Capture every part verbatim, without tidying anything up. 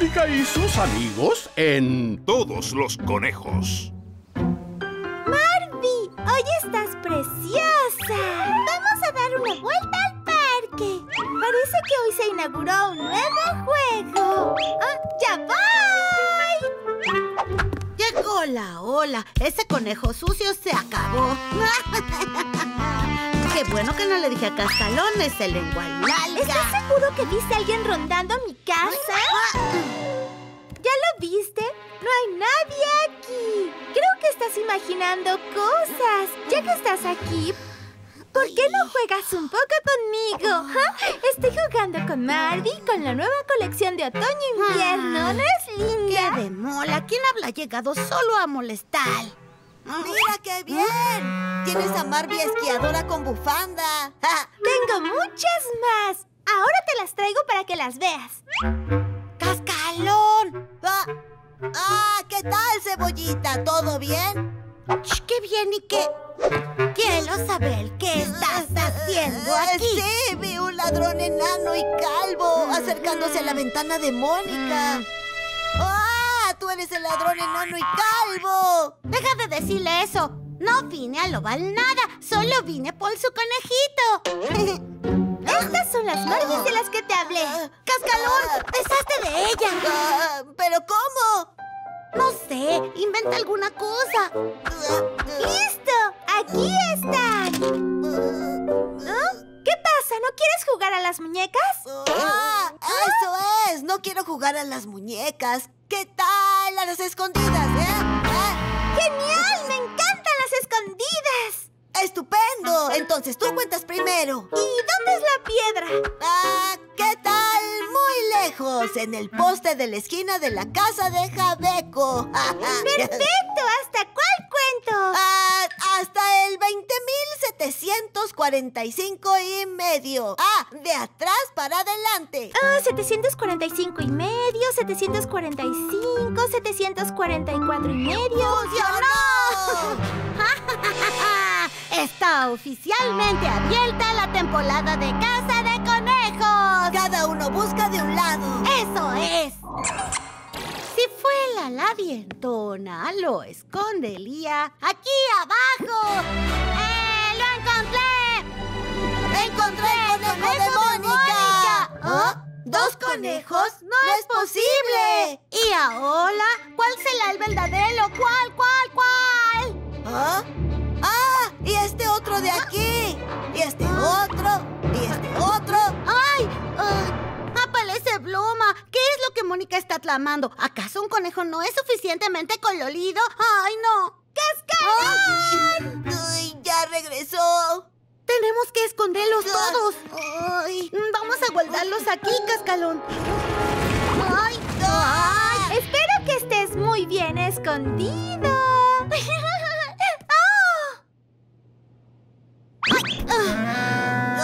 Mónica y sus amigos en... Todos los conejos. ¡Marby! ¡Hoy estás preciosa! ¡Vamos a dar una vuelta al parque! Parece que hoy se inauguró un nuevo juego. ¡Oh, ya voy! ¡Hola, hola! Ese conejo sucio se acabó. Qué bueno que no le dije a Castalón ese lengua larga. ¿Estás seguro que viste a alguien rondando mi casa? ¿Ya lo viste? No hay nadie aquí. Creo que estás imaginando cosas. Ya que estás aquí, ¿por qué no juegas un poco conmigo? ¿Ah? Estoy jugando con Marvi con la nueva colección de otoño-invierno. ¿No es linda? ¡Qué bemola! ¿Quién habla llegado solo a molestar? ¡Mira qué bien! Tienes a Marvi esquiadora con bufanda. Tengo muchas más. Ahora te las traigo para que las veas. ¡Cascalón! ¡Ah! ¡Ah! ¿Qué tal, Cebollita? ¿Todo bien? ¡Qué bien y qué! Quiero saber qué estás haciendo aquí. Sí, vi un ladrón enano y calvo acercándose a la ventana de Mónica. ¡Ah! ¡Tú eres el ladrón enano y calvo! Deja de decirle eso. No vine a robar nada. Solo vine por su conejito. Estas son las Marvis de las que te hablé. ¡Cascalón! ¡Deshazte de ella! ¿Pero cómo? No sé, inventa alguna cosa. ¡Listo! ¡Aquí están! ¿Ah? ¿Qué pasa? ¿No quieres jugar a las muñecas? ¡Ah! ¡Eso es! No quiero jugar a las muñecas. ¿Qué tal a las escondidas? ¿Eh? ¿Ah? ¡Genial! ¡Me encantan las escondidas! ¡Estupendo! Entonces tú cuentas primero. ¿Y dónde es la piedra? ¡Ah! ¿Qué tal? Muy lejos, en el poste de la esquina de la casa de Jabeco. ¡Perfecto! ¿Hasta cuál cuento? Ah, hasta el veinte mil setecientos cuarenta y cinco y medio. Ah, de atrás para adelante. Ah, oh, setecientos cuarenta y cinco y medio, setecientos cuarenta y cinco, setecientos cuarenta y cuatro y medio. ¡Funcionó! Está oficialmente abierta la temporada de Casa de Conejos. Cada uno busca de un lado. ¡Eso es! Si fue la labientona, lo escondería aquí abajo. ¡Eh, lo encontré! ¡Encontré el conejo de Mónica! ¿Ah? ¿Dos conejos? ¡No, no es posible! ¿Y ahora? ¿Cuál será el verdadero? ¿Cuál, cuál, cuál? ¿Ah? ¡Ah! ¡Y este otro de aquí! ¡Y este otro! ¡Y este otro! ¡Ay! Uh, ¡Aparece Bloma! ¿Qué es lo que Mónica está clamando? ¿Acaso un conejo no es suficientemente colorido? ¡Ay, no! ¡Cascarón! ¡Ay! ¡Ya regresó! ¡Tenemos que esconderlos todos! ¡Ay! ¡Vamos a guardarlos aquí, Cascalón! ¡Ay! ¡Ay! ¡Espero que estés muy bien escondido!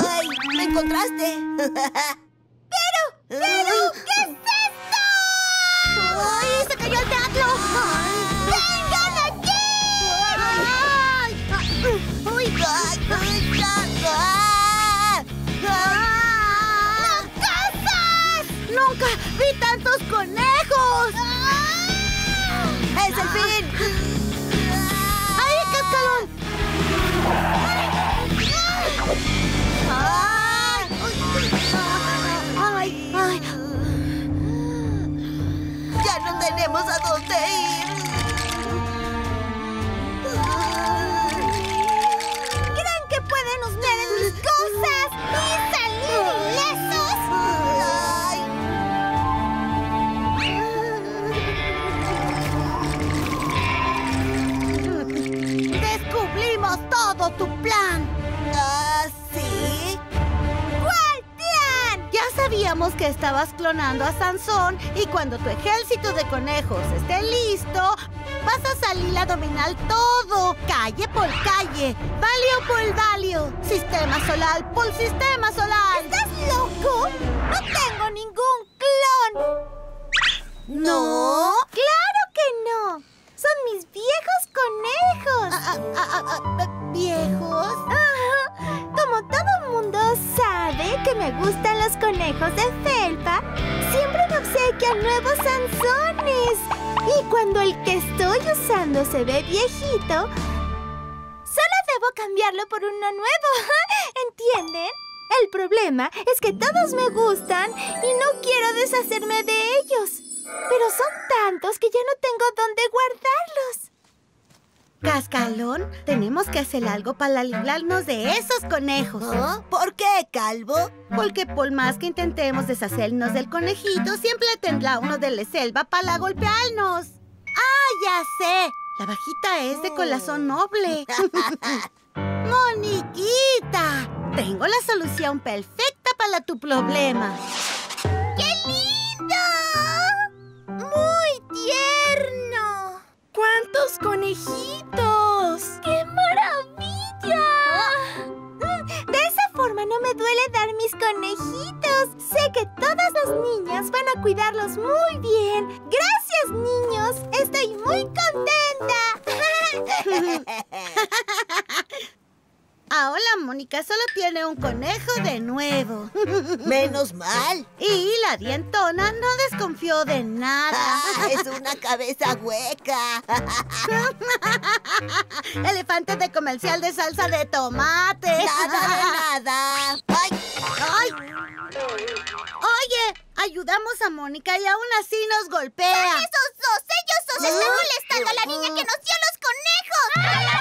¡Ay! ¡Me encontraste! ¡Pero! ¡Pero! ¿Qué es esto? ¡Ay! ¡Se cayó el teatro! ¡Vengan aquí! ¡Ay! ¡Uy! ¡No cazas! ¡Nunca vi tantos conejos! ¡Es el fin! ¡Ay, Cascarón! Ay, ay. Ya no tenemos a dónde ir. ¿Creen que pueden ustedes mis cosas y salir ilesos? Ay. Descubrimos todo tu plan. Sabíamos que estabas clonando a Sansón y cuando tu ejército de conejos esté listo, vas a salir a dominar todo, calle por calle, valio por valio, sistema solar por sistema solar. ¿Estás loco? No tengo ningún clon. ¿No? ¡Claro que no! Son mis viejos conejos. Ah, ah, ah, ah, ¿Viejos? Ajá. Como todo mundo sabe que me gustan los conejos de felpa, siempre me obsequio fabrica nuevos Sansones. Y cuando el que estoy usando se ve viejito, solo debo cambiarlo por uno nuevo. ¿Entienden? El problema es que todos me gustan y no quiero deshacerme de ellos. Pero son tantos que ya no tengo dónde guardarlos. Cascarón, tenemos que hacer algo para librarnos de esos conejos. ¿Oh? ¿Por qué, Calvo? Porque por más que intentemos deshacernos del conejito, siempre tendrá uno de la selva para golpearnos. ¡Ah, ya sé! La bajita es de corazón noble. ¡Moniquita! Tengo la solución perfecta para tu problema. ¡Qué lindo! ¡Muy tierno! ¡Cuántos conejitos! ¡Qué maravilla! De esa forma no me duele dar mis conejitos. Sé que todas las niñas van a cuidarlos muy bien. ¡Gracias, niños! ¡Estoy muy contenta! Ahora Mónica solo tiene un conejo de nuevo. ¡Menos mal! Y la dientona no desconfió de nada. Ah, ¡es una cabeza hueca! ¡Elefante de comercial de salsa de tomate! ¡Nada de nada! ¡Ay! ¡Ay! Oye, ayudamos a Mónica y aún así nos golpea. ¡Esos dos! ¡Ellos dos! ¡Están molestando a la niña que nos dio los conejos!